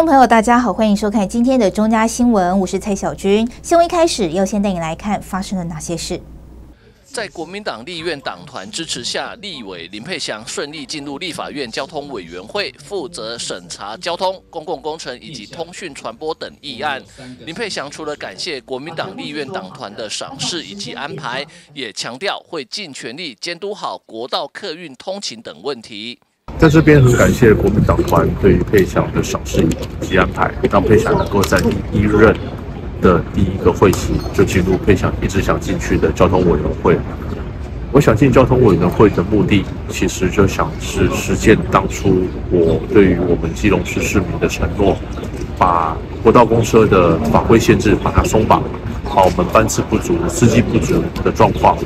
众朋友，大家好，欢迎收看今天的中嘉新闻，我是蔡小军。新闻一开始要先带你来看发生了哪些事。在国民党立院党团支持下，立委林佩祥顺利进入立法院交通委员会，负责审查交通、公共工程以及通讯传播等议案。林佩祥除了感谢国民党立院党团的赏识以及安排，也强调会尽全力监督好国道客运通勤等问题。 在这边很感谢国民党团对于佩祥的赏识以及安排，让佩祥能够在第1任的第一个会期就进入佩祥一直想进去的交通委员会。我想进交通委员会的目的，其实就想是实践当初我对于我们基隆市市民的承诺，把国道公车的法规限制把它松绑，把我们班次不足、司机不足的状况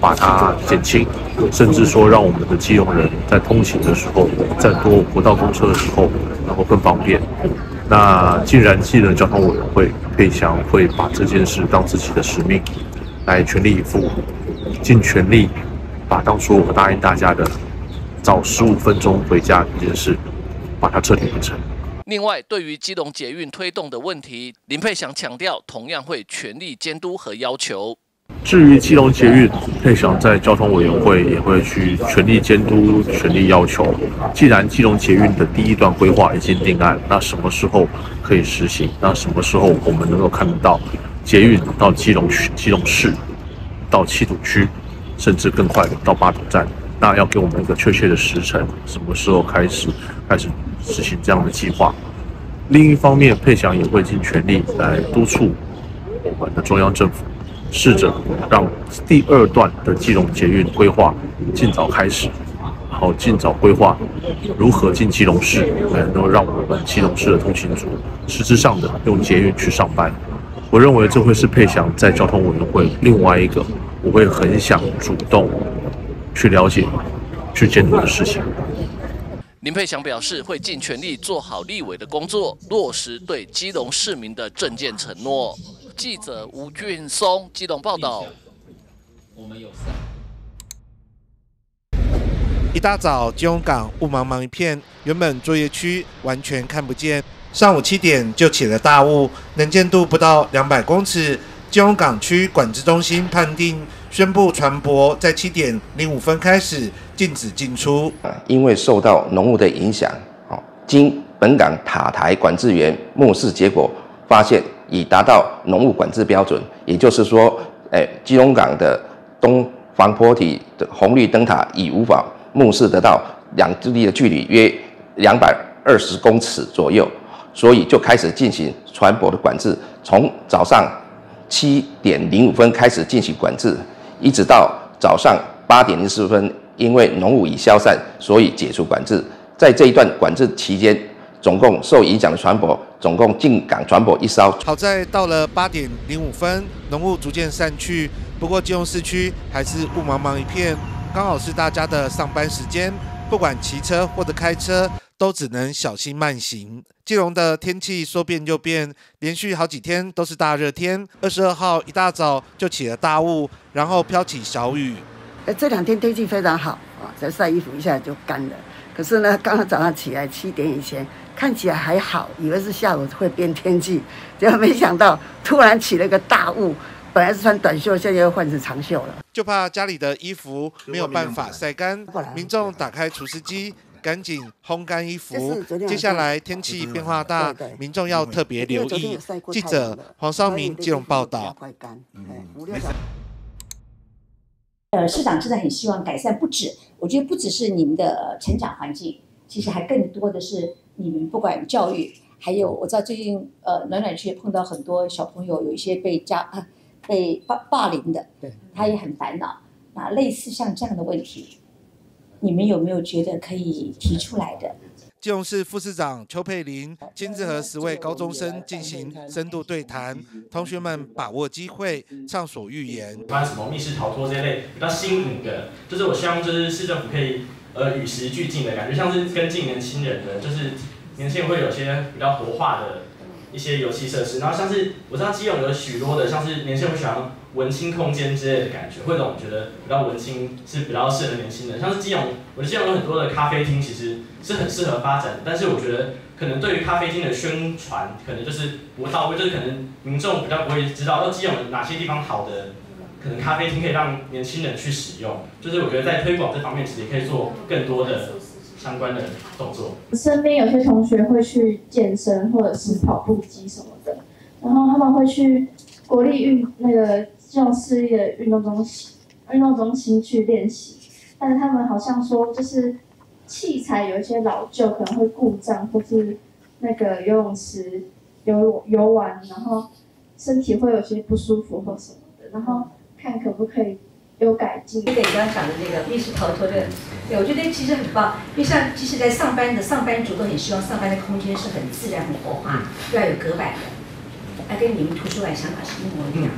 把它减轻，甚至说让我们的基隆人在通勤的时候，在坐国道公车的时候能够更方便。那既然进了交通委员会，佩祥会把这件事当自己的使命，来全力以赴，尽全力把当初我答应大家的早15分钟回家这件事，把它彻底完成。 另外，对于基隆捷运推动的问题，林佩祥强调，同样会全力监督和要求。至于基隆捷运，佩祥在交通委员会也会去全力监督、全力要求。既然基隆捷运的第1段规划已经定案，那什么时候可以实行？那什么时候我们能够看得到捷运到基隆市、到7堵区，甚至更快到8堵站？ 那要给我们一个确切的时程，什么时候开始实行这样的计划？另一方面，佩祥也会尽全力来督促我们的中央政府，试着让第2段的基隆捷运规划尽早开始，然后尽早规划如何进基隆市，能够让我们基隆市的通勤族实质上的用捷运去上班。我认为这会是佩祥在交通委员会另外一个，我会很想主动 去了解、去监督的事情。林佩祥表示，会尽全力做好立委的工作，落实对基隆市民的政见承诺。记者吴俊松，基隆报道。一大早，基隆港雾茫茫一片，原本作业区完全看不见。上午7点就起了大雾，能见度不到200公尺。基隆港区管制中心判定。 宣布船舶在7点05分开始禁止进出。因为受到浓雾的影响，经本港塔台管制员目视结果发现，已达到浓雾管制标准。也就是说，基隆港的东防坡体的红绿灯塔已无法目视得到两地的距离约220公尺左右，所以就开始进行船舶的管制，从早上7点05分开始进行管制。 一直到早上8点04分，因为浓雾已消散，所以解除管制。在这一段管制期间，总共受影响的船舶总共进港船舶1艘。好在到了8点05分，浓雾逐渐散去，不过基隆市区还是雾茫茫一片，刚好是大家的上班时间，不管骑车或者开车，都只能小心慢行。 基隆的天气说变就变，连续好几天都是大热天。22号一大早就起了大雾，然后飘起小雨。这2天天气非常好啊，再晒衣服一下就干了。可是呢，刚刚早上起来7点以前看起来还好，以为是下午会变天气，结果没想到突然起了个大雾。本来是穿短袖，现在又换成长袖了。就怕家里的衣服没有办法晒干，民众打开除湿机。 赶紧烘干衣服。接下来天气变化大，民众要特别留意。记者黄少明基隆报道。市长真的很希望改善，不止，我觉得不只是你们的成长环境，其实还更多的是你们不管教育，还有我知道最近暖暖区也碰到很多小朋友有一些被霸凌的，他也很烦恼。那类似像这样的问题。 你们有没有觉得可以提出来的？基隆市副市长邱佩玲亲自和10位高中生进行深度对谈，同学们把握机会，畅所欲言。包含什么密室逃脱这类比较新颖的，就是我希望就是市政府可以与时俱进的感觉，像是跟近年轻人的，就是年轻人会有些比较活化的一些游戏设施。然后像是我知道基隆有许多的，像是年轻人喜欢文青空间之类的感觉，会让我觉得比较文青是比较适合年轻人。像是基隆，我觉得基隆有很多的咖啡厅，其实是很适合发展，但是我觉得可能对于咖啡厅的宣传，可能就是不到位，就是可能民众比较不会知道，基隆有哪些地方好的。 可能咖啡厅可以让年轻人去使用，就是我觉得在推广这方面，其实也可以做更多的相关的动作。身边有些同学会去健身或者是跑步机什么的，然后他们会去国立基隆市立的运动中心去练习，但是他们好像说就是器材有一些老旧，可能会故障，或是那个游泳池游完，然后身体会有些不舒服或什么的，然后。 看可不可以有改进？对你刚刚讲的那个密室逃脱，对我觉得其实很棒。因为像其实，在上班族都很希望上班的空间是很自然、很活化，不要有隔板的。那跟你们图书馆想法是一模一样，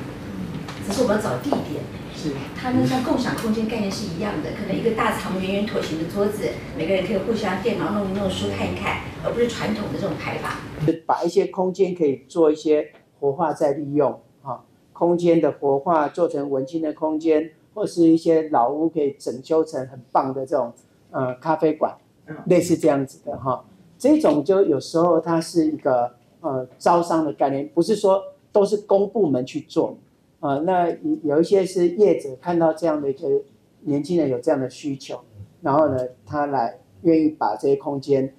只是我们要找地点。是。它那像共享空间概念是一样的，可能一个大长圆圆椭形的桌子，每个人可以互相电脑弄一弄、书看一看，而不是传统的这种排法。把一些空间可以做一些活化再利用。 空间的活化做成文青的空间，或是一些老屋可以整修成很棒的这种咖啡馆，类似这样子的哈。这种就有时候它是一个招商的概念，不是说都是公部门去做那有一些是业者看到这样的一个年轻人有这样的需求，然后呢，他来愿意把这些空间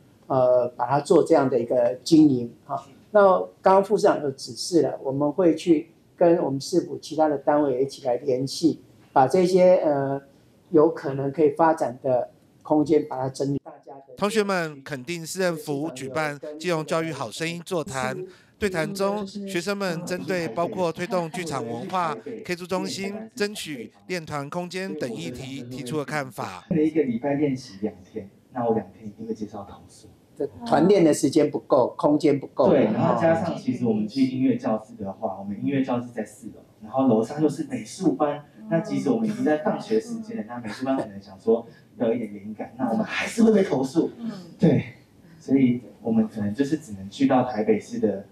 把它做这样的一个经营哈。那刚刚副市长有指示了，我们会去。 跟我们市府其他的单位一起来联系，把这些有可能可以发展的空间把它整理。同学们肯定市政府举办基隆教育好声音座谈，对谈中学生们针对包括推动剧场文化、K 2中心、争取练团空间等议题提出了看法。一个礼拜练习2天，那我2天一定会介绍同事。 团练的时间不够，空间不够。对，然后加上其实我们去音乐教室的话，我们音乐教室在4楼，然后楼上又是美术班。那即使我们已经在放学时间了，那美术班可能想说有一点灵感，那我们还是会被投诉。对，所以我们可能就是只能去到台北市的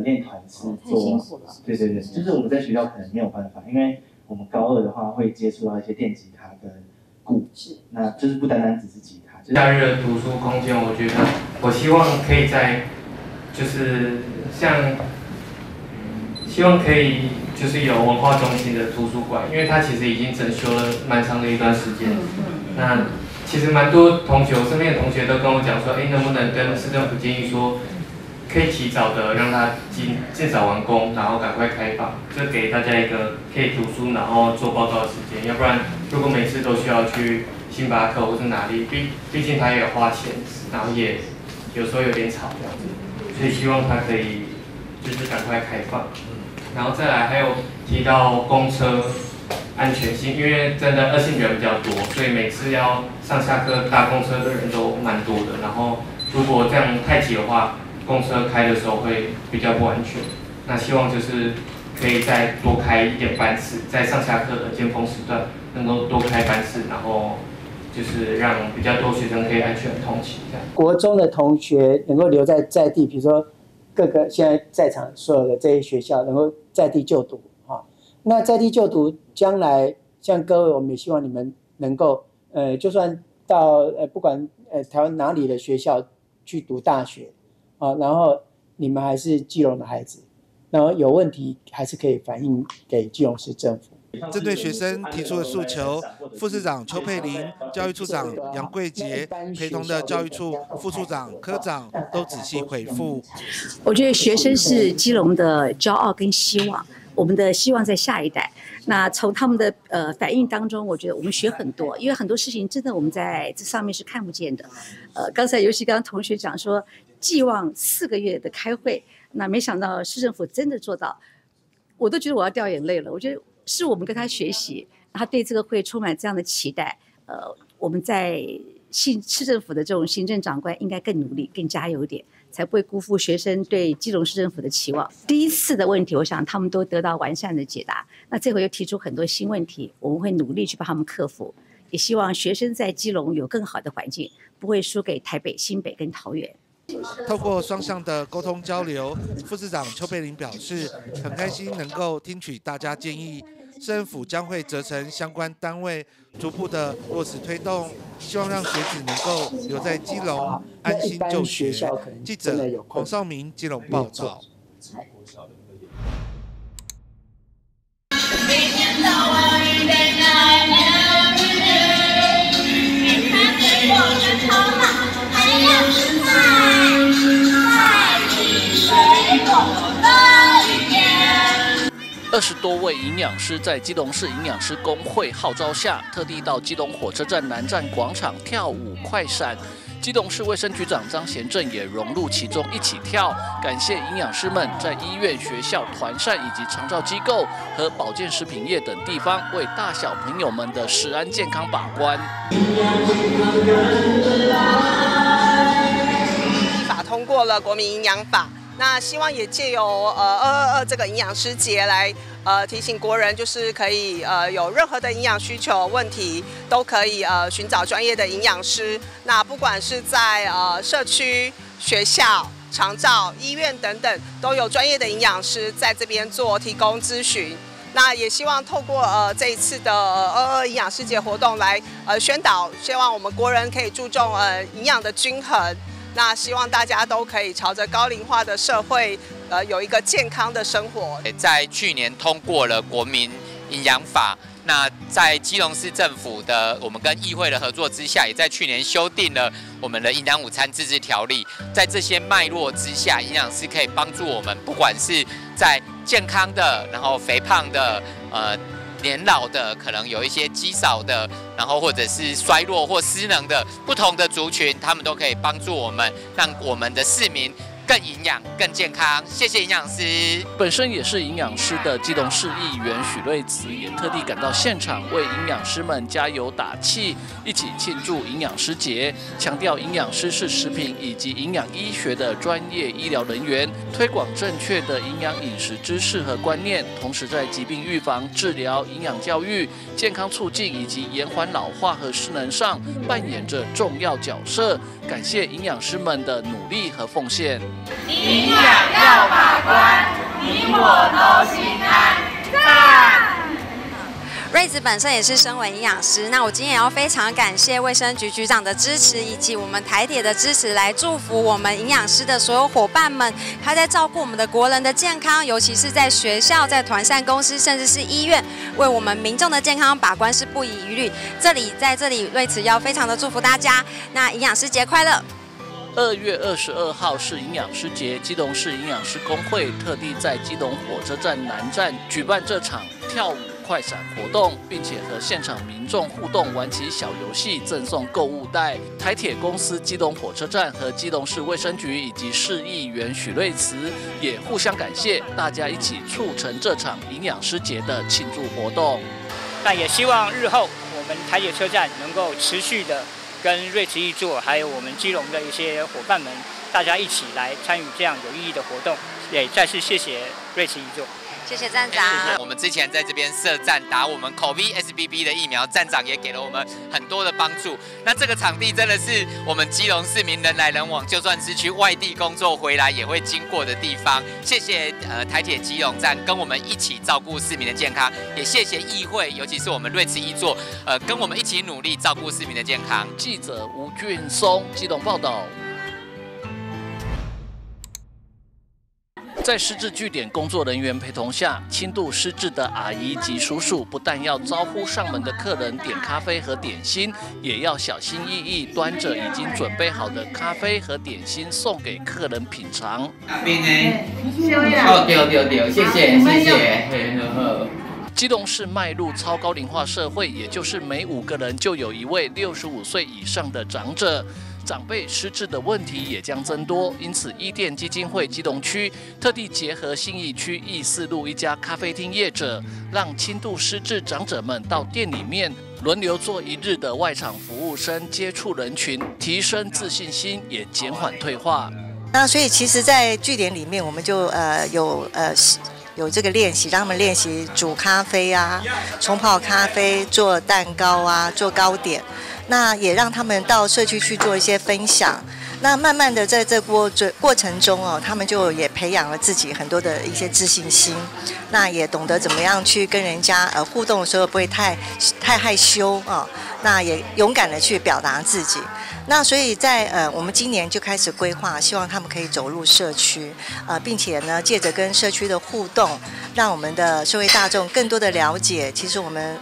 练团室做。对对对，就是我们在学校可能没有办法，因为我们高2的话会接触到一些电吉他跟鼓，那就是不单单只是吉他。 假日的读书空间，我觉得我希望可以在，就是像，希望可以就是有文化中心的图书馆，因为它其实已经整修了蛮长的一段时间。那其实蛮多同学，我身边的同学都跟我讲说，哎，能不能跟市政府建议说，可以提早的让它尽早完工，然后赶快开放，就给大家一个可以读书然后做报告的时间，要不然如果每次都需要去。 星巴克或是哪里，毕竟他也有花钱，然后也有时候有点吵这样子，所以希望他可以就是赶快开放。然后再来还有提到公车安全性，因为真的2性人比较多，所以每次要上下课搭公车的人都蛮多的。然后如果这样太挤的话，公车开的时候会比较不安全。那希望就是可以再多开一点班次，在上下课的尖峰时段能够多开班次，然后。 就是让比较多学生可以安全通勤，这样。国中的同学能够留在地，比如说各个现在在场所有的这些学校能够在地就读啊。那在地就读，将来像各位，我们也希望你们能够就算到不管台湾哪里的学校去读大学啊，然后你们还是基隆的孩子，然后有问题还是可以反映给基隆市政府。 针对学生提出的诉求，副市长邱佩玲、教育处长杨贵杰陪同的教育处副处长、科长都仔细回复。我觉得学生是基隆的骄傲跟希望，我们的希望在下一代。那从他们的反应当中，我觉得我们学很多，因为很多事情真的我们在这上面是看不见的。刚才尤其刚刚同学讲说，寄望4个月的开会，那没想到市政府真的做到，我都觉得我要掉眼泪了。我觉得。 是我们跟他学习，他对这个会充满这样的期待。我们在市政府的这种行政长官应该更努力、更加油一点，才不会辜负学生对基隆市政府的期望。第一次的问题，我想他们都得到完善的解答。那这回又提出很多新问题，我们会努力去帮他们克服。也希望学生在基隆有更好的环境，不会输给台北、新北跟桃园。透过双向的沟通交流，副市长邱佩玲表示，很开心能够听取大家建议，市政府将会责成相关单位逐步的落实推动，希望让学子能够留在基隆安心就学。记者黄少明，基隆报道。 20多位营养师在基隆市营养师工会号召下，特地到基隆火车站南站广场跳舞快闪。基隆市卫生局长张贤正也融入其中一起跳，感谢营养师们在医院、学校、团膳以及长照机构和保健食品业等地方为大小朋友们的食安健康把关。法通过了国民营养法。 那希望也借由222这个营养师节来提醒国人，就是可以有任何的营养需求问题，都可以寻找专业的营养师。那不管是在社区、学校、长照、医院等等，都有专业的营养师在这边做提供咨询。那也希望透过这一次的222营养师节活动来宣导，希望我们国人可以注重营养的均衡。 那希望大家都可以朝着高龄化的社会，有一个健康的生活。在去年通过了国民营养法，那在基隆市政府的我们跟议会的合作之下，也在去年修订了我们的营养午餐自治条例。在这些脉络之下，营养师可以帮助我们，不管是在健康的，然后肥胖的，年老的，可能有一些肌少的，然后或者是衰弱或失能的不同的族群，他们都可以帮助我们，让我们的市民更营养、更健康。谢谢营养师。本身也是营养师的基隆市议员许瑞慈也特地赶到现场为营养师们加油打气，一起庆祝营养师节，强调营养师是食品以及营养医学的专业医疗人员，推广正确的营养饮食知识和观念，同时在疾病预防、治疗、营养教育、健康促进以及延缓老化和失能上扮演着重要角色。感谢营养师们的努力和奉献。 营养要把关，你我都心安。赞！瑞子本身也是身为营养师，那我今天也要非常感谢卫生局局长的支持，以及我们台铁的支持，来祝福我们营养师的所有伙伴们。他在照顾我们的国人的健康，尤其是在学校、在团膳公司，甚至是医院，为我们民众的健康把关是不遗余力。在这里，瑞子要非常的祝福大家，那营养师节快乐！ 2月22号是营养师节，基隆市营养师工会特地在基隆火车站南站举办这场跳舞快闪活动，并且和现场民众互动，玩起小游戏，赠送购物袋。台铁公司基隆火车站和基隆市卫生局以及市议员许瑞慈也互相感谢，大家一起促成这场营养师节的庆祝活动。那也希望日后我们台铁车站能够持续的。 跟瑞慈一座，还有我们基隆的一些伙伴们，大家一起来参与这样有意义的活动，也再次谢谢瑞慈一座，谢谢站长。谢谢我们之前在这边设站打我们 COVID-SBB 的疫苗，站长也给了我们很多的帮助。那这个场地真的是我们基隆市民人来人往，就算是去外地工作回来也会经过的地方。谢谢台铁基隆站跟我们一起照顾市民的健康，也谢谢议会，尤其是我们瑞慈一座，跟我们一起努力照顾市民的健康。 记者吴俊松，基隆报道。在失智据点工作人员陪同下，轻度失智的阿姨及叔叔不但要招呼上门的客人点咖啡和点心，也要小心翼翼端着已经准备好的咖啡和点心送给客人品尝。咖啡呢？哦，对，谢谢。 基隆市迈入超高龄化社会，也就是每5个人就有1位65岁以上的长者，长辈失智的问题也将增多。因此，伊甸基金会基隆区特地结合信义区义四路一家咖啡厅业者，让轻度失智长者们到店里面轮流做1日的外场服务生，接触人群，提升自信心，也减缓退化。那所以，其实，在据点里面，我们就有这个练习，让他们练习煮咖啡啊，冲泡咖啡，做蛋糕啊，做糕点。那也让他们到社区去做一些分享。那慢慢的在这过程中哦，他们就也培养了自己很多的一些自信心，那也懂得怎么样去跟人家互动的时候不会太害羞啊、哦，那也勇敢的去表达自己。那所以在我们今年就开始规划，希望他们可以走入社区，并且呢借着跟社区的互动，让我们的社会大众更多的了解，其实我们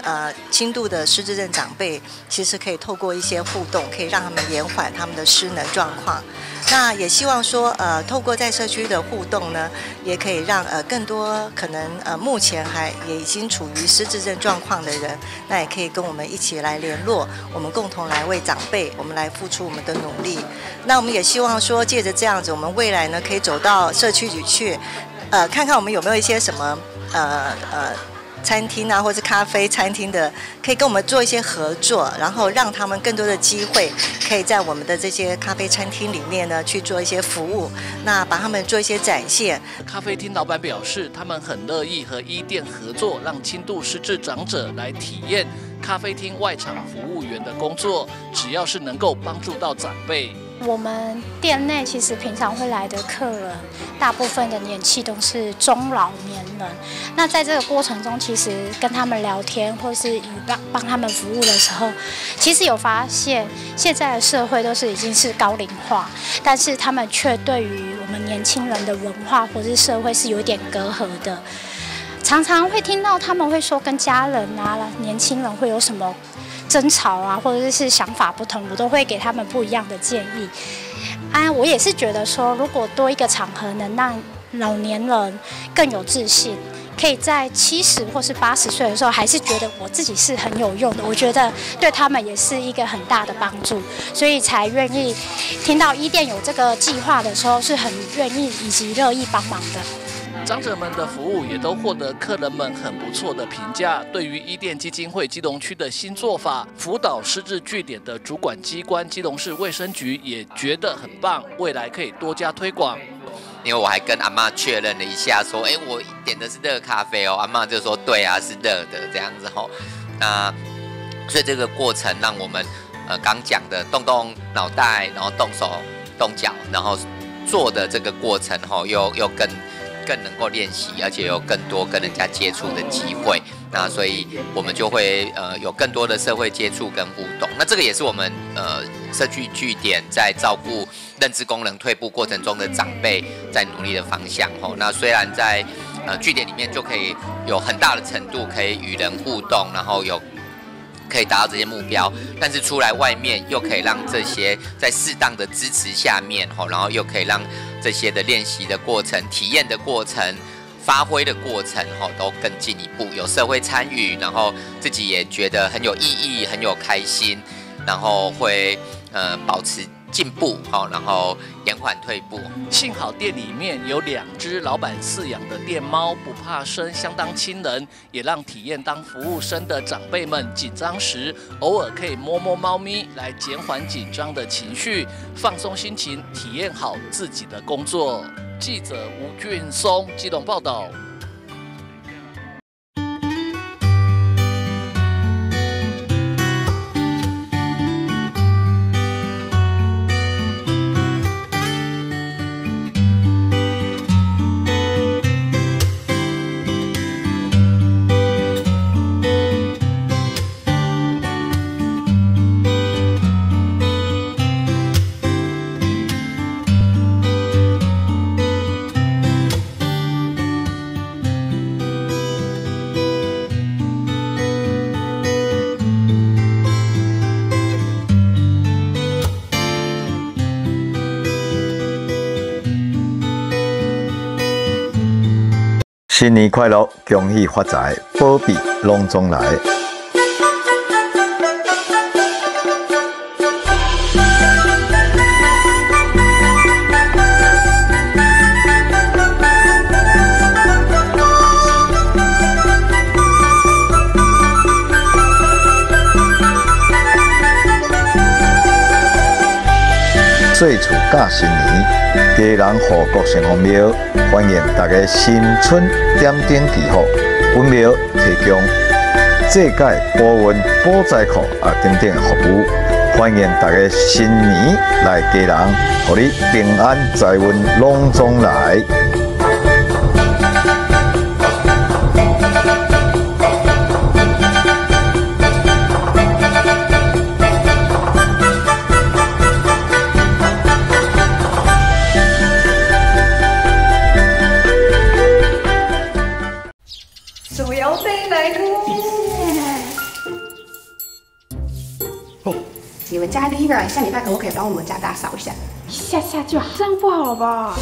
轻度的失智症长辈其实可以透过一些互动，可以让他们延缓他们的失能状况。那也希望说，透过在社区的互动呢，也可以让更多可能目前也已经处于失智症状况的人，那也可以跟我们一起来联络，我们共同来为长辈，我们来付出我们的努力。那我们也希望说，借着这样子，我们未来呢可以走到社区里去，看看我们有没有一些什么餐厅啊，或是咖啡餐厅的，可以跟我们做一些合作，然后让他们更多的机会，可以在我们的这些咖啡餐厅里面呢去做一些服务，那把他们做一些展现。咖啡厅老板表示，他们很乐意和伊甸合作，让轻度失智长者来体验咖啡厅外场服务员的工作，只要是能够帮助到长辈。我们店内其实平常会来的客人，大部分的年纪都是中老年人。那在这个过程中，其实跟他们聊天，或是以帮他们服务的时候，其实有发现，现在的社会都是已经是高龄化，但是他们却对于我们年轻人的文化或是社会是有点隔阂的。常常会听到他们会说，跟家人啊、年轻人会有什么争吵啊，或者是想法不同，我都会给他们不一样的建议。啊，我也是觉得说，如果多一个场合能让老年人更有自信，可以在70或是80岁的时候，还是觉得我自己是很有用的。我觉得对他们也是一个很大的帮助，所以才愿意听到伊甸有这个计划的时候，是很愿意以及乐意帮忙的。长者们的服务也都获得客人们很不错的评价。对于伊甸基金会基隆区的新做法，辅导失智据点的主管机关基隆市卫生局也觉得很棒，未来可以多加推广。因为我还跟阿嬷确认了一下，说：“哎，我点的是热咖啡哦。”阿嬷就说：“对啊，是热的。”这样子吼、哦，那所以这个过程让我们刚讲的动动脑袋，然后动手动脚，然后做的这个过程吼、哦，又更能够练习，而且有更多跟人家接触的机会，那所以我们就会有更多的社会接触跟互动。那这个也是我们社区据点在照顾认知功能退步过程中的长辈在努力的方向吼。那虽然在据点里面就可以有很大的程度可以与人互动，然后可以达到这些目标，但是出来外面又可以让这些在适当的支持下面吼，然后又可以让这些的练习的过程、体验的过程、发挥的过程吼，都更进一步，有社会参与，然后自己也觉得很有意义、很有开心，然后会保持进步吼，然后延缓退步。幸好店里面有2只老板饲养的店猫，不怕生，相当亲人，也让体验当服务生的长辈们紧张时，偶尔可以摸摸猫咪来减缓紧张的情绪，放松心情，体验好自己的工作。记者吴俊松基隆报道。新年快乐，恭喜发财，保庇拢总来。岁除甲新年，基隆护国神王庙欢迎大家新春点灯祈福。本庙提供祭改、保温、保灾库啊等等服务，欢迎大家新年来家人，互你平安财运拢总来。手摇杯来喽！你们家里边下礼拜可不可以帮我们家打扫一下？一下下就好，这样不好吧？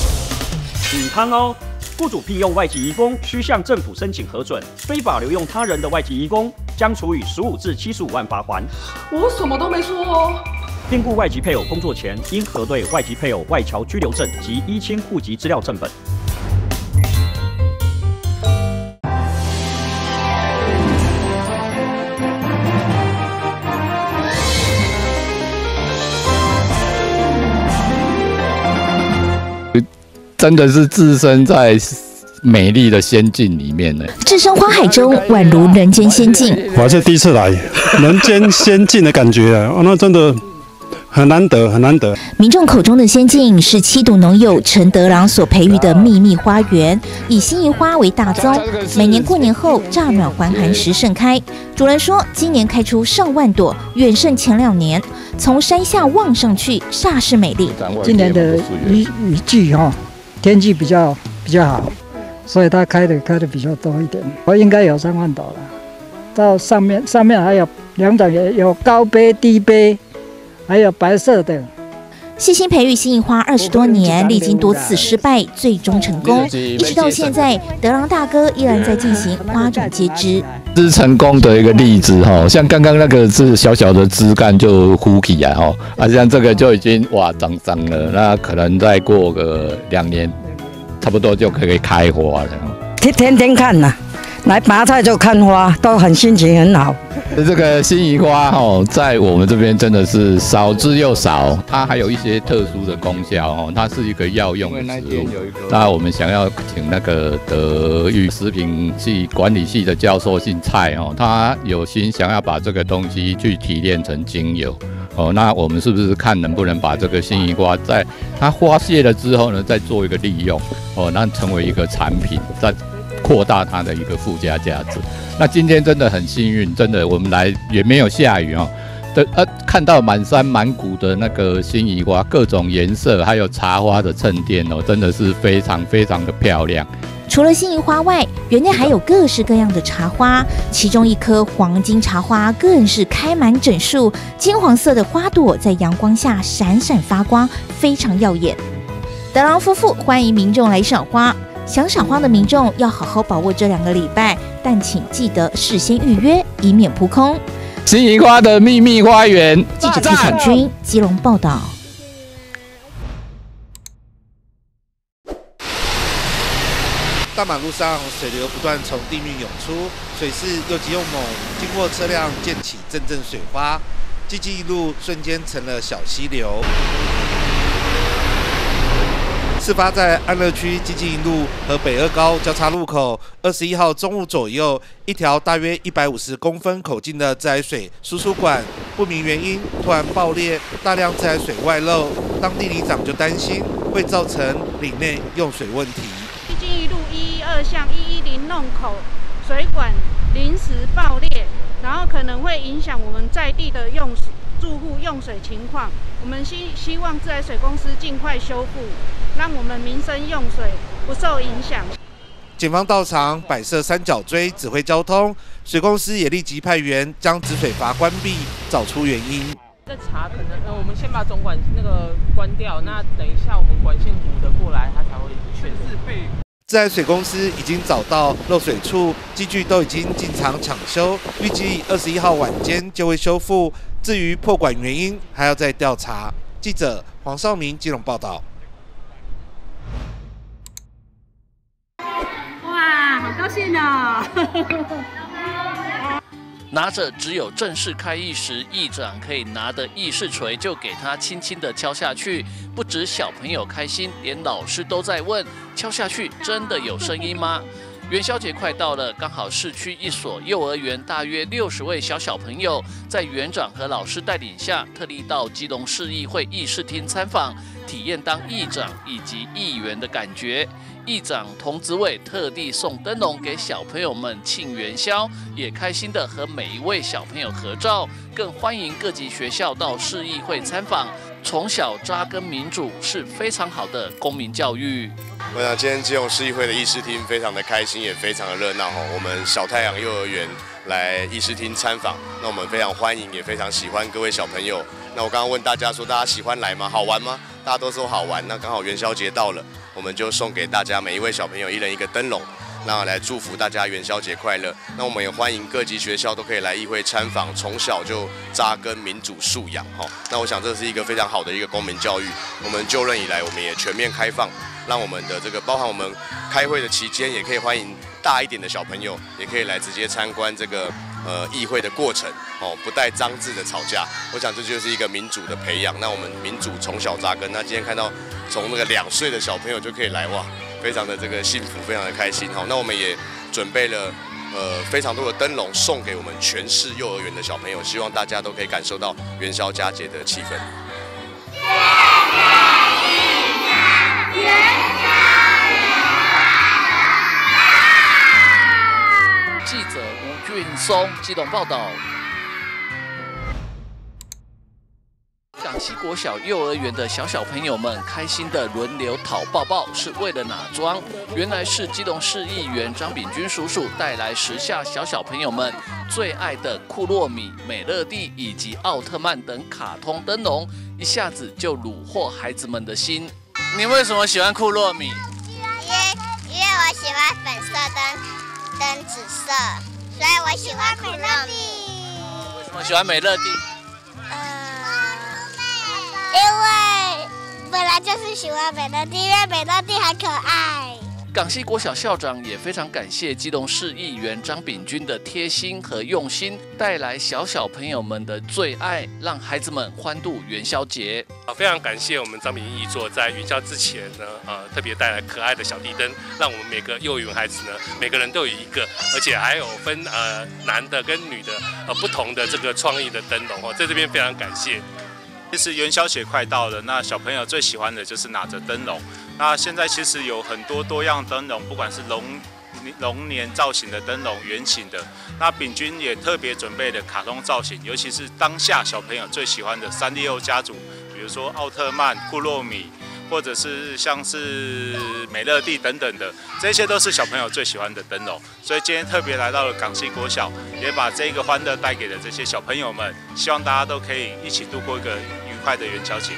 你看哦，雇主聘用外籍移工需向政府申请核准，非法留用他人的外籍移工将处以15至75万罚款。我什么都没说哦。聘雇外籍配偶工作前，应核对外籍配偶外侨居留证及1000户籍资料正本。 真的是置身在美丽的仙境里面呢，置身花海中，宛如人间仙境。我还是第一次来，人间仙境的感觉啊，那真的很难得，很难得。民众口中的仙境是七堵农友陈德郎所培育的秘密花园，以辛夷花为大宗，每年过年后乍暖还寒时盛开。主人说，今年开出上万朵，远胜前2年。从山下望上去，煞是美丽。今年的雨季哈。 天气比较好，所以它开的比较多一点。我应该有3万朵了，到上面还有2种，有高杯、低杯，还有白色的。细心培育辛夷花20多年，历经多次失败，最终成功。一直到现在，德郎大哥依然在进行花种接枝。枝成功的一个例子哈，像刚刚那个是小小的枝干就枯起来哈，像这个就已经哇脏了，那可能再过个2年，差不多就可以开花了。天天看呐、啊，来拔菜就看花，都很心情很好。 这个辛夷花哦，在我们这边真的是少之又少，它还有一些特殊的功效哦，它是一个药用的植物。那我们想要请那个德育食品系管理系的教授姓蔡哦，他有心想要把这个东西去提炼成精油哦，那我们是不是看能不能把这个辛夷花在它花谢了之后呢，再做一个利用哦，那成为一个产品，再扩大它的一个附加价值。 那今天真的很幸运，真的我们来也没有下雨哦。看到满山满谷的那个辛夷花，各种颜色，还有茶花的衬垫哦，真的是非常非常的漂亮。除了辛夷花外，园内还有各式各样的茶花，其中一颗黄金茶花更是开满整树，金黄色的花朵在阳光下闪闪发光，非常耀眼。德郎夫妇欢迎民众来赏花。 想赏花的民众要好好把握这2个礼拜，但请记得事先预约，以免扑空。辛夷花的秘密花园，记者纪晓君，基隆报道。大马路上水流不断从地面涌出，水势又急又猛，经过车辆溅起阵阵水花，寂寂一路瞬间成了小溪流。 事发在安乐区基进一路和北二高交叉路口21号中午左右，一条大约150公分口径的自来水输出管不明原因突然爆裂，大量自来水外漏，当地里长就担心会造成里内用水问题。基进一路112巷110弄口水管临时爆裂，然后可能会影响我们在地的用水。 住户用水情况，我们希望自来水公司尽快修复，让我们民生用水不受影响。警方到场摆设3角锥指挥交通，水公司也立即派员将止水阀关闭，找出原因。在查可能，我们先把总管那个关掉，那等一下我们管线补的过来，它才会全是被。自来水公司已经找到漏水处，机具都已经进场抢修，预计21号晚间就会修复。 至于破管原因，还要再调查。记者黄少明基隆报道。哇，好高兴哦！拿着只有正式开议时议长可以拿的议事锤，就给他轻轻的敲下去。不止小朋友开心，连老师都在问：敲下去真的有声音吗？元宵节快到了，刚好市区一所幼儿园大约60位小朋友，在园长和老师带领下，特地到基隆市议会议事厅参访，体验当议长以及议员的感觉。议长童子伟特地送灯笼给小朋友们庆元宵，也开心地和每一位小朋友合照，更欢迎各级学校到市议会参访。 从小扎根民主是非常好的公民教育。我想今天基隆市议会的议事厅非常的开心，也非常的热闹哈。我们小太阳幼儿园来议事厅参访，那我们非常欢迎，也非常喜欢各位小朋友。那我刚刚问大家说，大家喜欢来吗？好玩吗？大家都说好玩。那刚好元宵节到了，我们就送给大家每一位小朋友一人一个灯笼。 那来祝福大家元宵节快乐。那我们也欢迎各级学校都可以来议会参访，从小就扎根民主素养哈。那我想这是一个非常好的一个公民教育。我们就任以来，我们也全面开放，让我们的这个包含我们开会的期间，也可以欢迎大一点的小朋友，也可以来直接参观这个议会的过程哦，不带脏字的吵架。我想这就是一个民主的培养。那我们民主从小扎根。那今天看到从那个2岁的小朋友就可以来哇。 非常的这个幸福，非常的开心哈。那我们也准备了非常多的灯笼送给我们全市幼儿园的小朋友，希望大家都可以感受到元宵佳节的气氛。记者吴俊松，基隆报道。 港西国小幼儿园的小朋友们开心的轮流讨抱抱，是为了哪桩？原来是基隆市议员张秉钧叔叔带来时下小朋友们最爱的库洛米、美乐蒂以及奥特曼等卡通灯笼，一下子就虏获孩子们的心。你为什么喜欢库洛米？因为我喜欢粉色跟紫色，所以我喜欢库洛米。为什么喜欢美乐蒂？ 本来就是喜欢美乐蒂，因为美乐蒂很可爱。港西国小校长也非常感谢基隆市议员张秉钧的贴心和用心，带来小朋友们的最爱，让孩子们欢度元宵节。非常感谢我们张秉钧议座在元宵之前呢，特别带来可爱的小地灯，让我们每个幼儿园孩子呢，每个人都有一个，而且还有分男的跟女的不同的这个创意的灯笼哦，在这边非常感谢。 其实元宵节快到了，那小朋友最喜欢的就是拿着灯笼。那现在其实有很多多样灯笼，不管是龙年造型的灯笼、圆形的，那秉钧也特别准备了卡通造型，尤其是当下小朋友最喜欢的3丽鸥家族，比如说奥特曼、库洛米，或者是像是美乐蒂等等的，这些都是小朋友最喜欢的灯笼。所以今天特别来到了港西国小，也把这个欢乐带给了这些小朋友们，希望大家都可以一起度过一个 快的元宵节，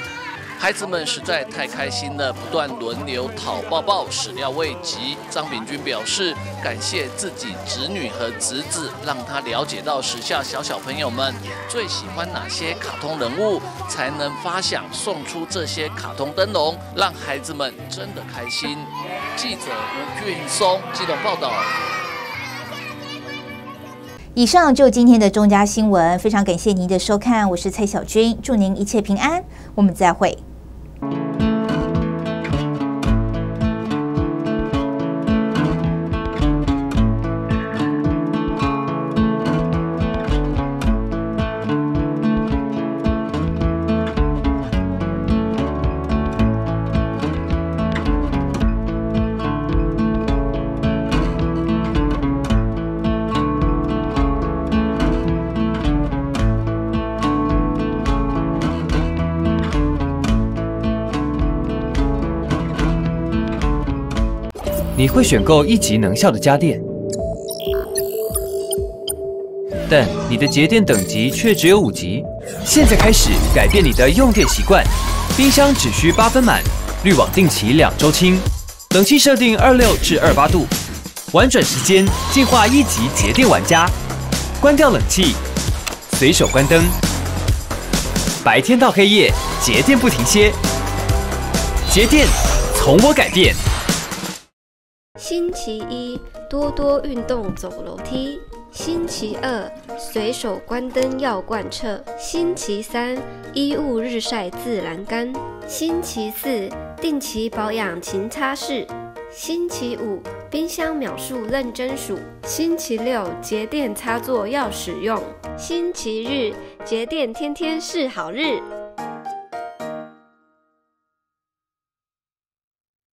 孩子们实在太开心了，不断轮流讨抱抱，始料未及。张秉钧表示，感谢自己侄女和侄子，让他了解到时下小朋友们最喜欢哪些卡通人物，才能发想送出这些卡通灯笼，让孩子们真的开心。记者吴俊松，基隆报道。 以上就今天的中嘉新闻，非常感谢您的收看，我是蔡小军，祝您一切平安，我们再会。你会选购一级能效的家电，但你的节电等级却只有5级。现在开始改变你的用电习惯，冰箱只需8分满，滤网定期2周清，冷气设定26至28度，玩转时间进化1级节电玩家。关掉冷气，随手关灯，白天到黑夜节电不停歇。节电从我改变。 星期1多多运动走楼梯，星期2随手关灯要贯彻，星期3衣物日晒自然干，星期4定期保养勤擦拭，星期五冰箱秒数认真数，星期六节电插座要使用，星期日节电天天是好日。